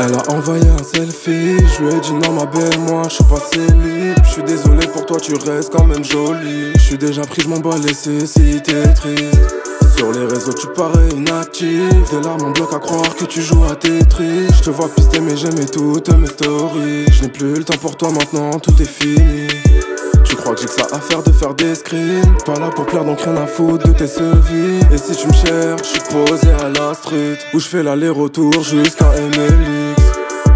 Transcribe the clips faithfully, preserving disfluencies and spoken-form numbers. Elle a envoyé un selfie, je lui ai dit non ma belle, moi je suis pas célib. Je suis désolé pour toi, tu restes quand même jolie. Je suis déjà prise, je m'en bats laisser si t'es triste. Sur les réseaux tu parais inactif, des larmes en bloc à croire que tu joues à Tetris. Je te vois pister mais j'aimais toutes mes stories. Je n'ai plus le temps pour toi maintenant, tout est fini. Tu crois que j'ai que ça à faire de faire des screens? Pas là pour plaire donc rien à foutre de tes sevies. Et si tu me cherches, je suis posé à la street, où je fais l'aller-retour jusqu'à M L X.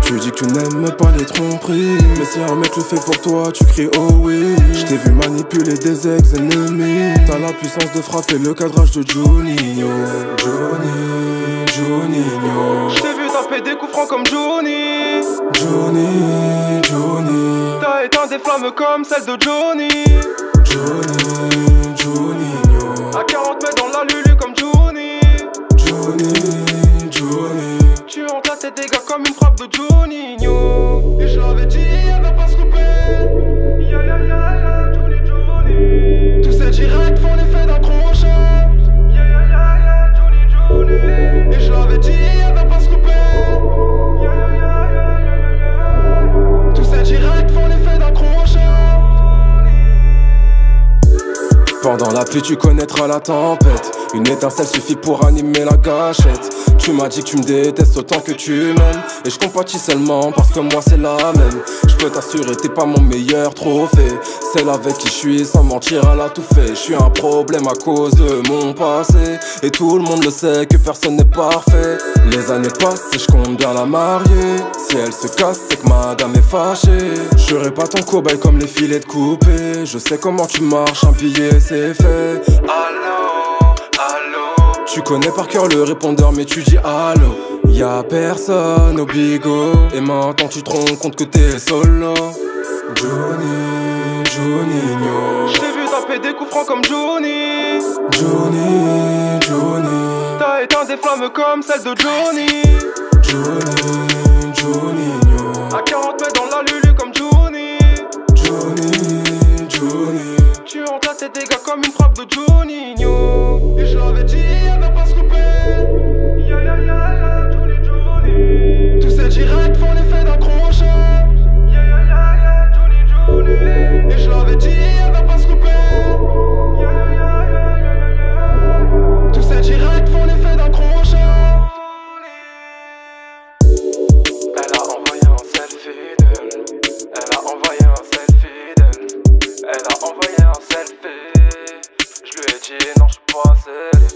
Tu dis que tu n'aimes pas les tromperies, mais si un mec le fait pour toi, tu cries oh oui. Je t'ai vu manipuler des ex-ennemis, t'as la puissance de frapper le cadrage de Juninho. Johnny, Juninho, je t'ai vu taper des coups francs comme Johnny. Johnny, Johnny, t'as éteint des flammes comme celle de Johnny. Johnny, Juninho, à quarante mètres dans la lulu comme Johnny. Johnny, Johnny, tu entasses tes dégâts comme une frappe de Juninho. Et je l'avais dit, elle va pas se couper. Ya ya ya ya, Johnny Johnny. Tous ces directs font l'effet d'un crochet. Ya ya ya ya, Johnny Johnny. Et je l'avais dit, elle va pas se couper. Ya ya ya ya ya. Tous ces directs font l'effet d'un crochet. Pendant la pluie, tu connaîtras la tempête. Une étincelle suffit pour animer la gâchette. Tu m'as dit que tu me détestes autant que tu m'aimes, et je compatis seulement parce que moi c'est la même. Je peux t'assurer t'es pas mon meilleur trophée, celle avec qui je suis sans mentir à la tout fait. Je suis un problème à cause de mon passé, et tout le monde le sait que personne n'est parfait. Les années passent et je compte bien la marier. Si elle se casse c'est que madame est fâchée. Je serai pas ton cobaye comme les filets de coupé. Je sais comment tu marches, un billet c'est fait. Alors tu connais par cœur le répondeur mais tu dis allô. Y'a personne au bigot, et maintenant tu te rends compte que t'es solo. Johnny, Juninho, je t'ai vu taper des coups francs comme Johnny. Johnny, Johnny, t'as éteint des flammes comme celle de Johnny. Johnny, Juninho, à quarante mètres dans la lulu comme Johnny. Johnny, Johnny, tu entasses tes dégâts comme une frappe de Juninho. Et je l'avais dit, direct font l'effet d'un crochet. Yeah yeah yeah yeah, Johnny Johnny. Et je l'avais dit, elle va pas se couper. Yeah yeah yeah yeah yeah yeah. Tous ces directs font l'effet d'un crochet. Elle a envoyé un selfie d'elle. Elle a envoyé un selfie d'elle. Elle a envoyé un selfie. Je lui ai dit non, je suis pas celle.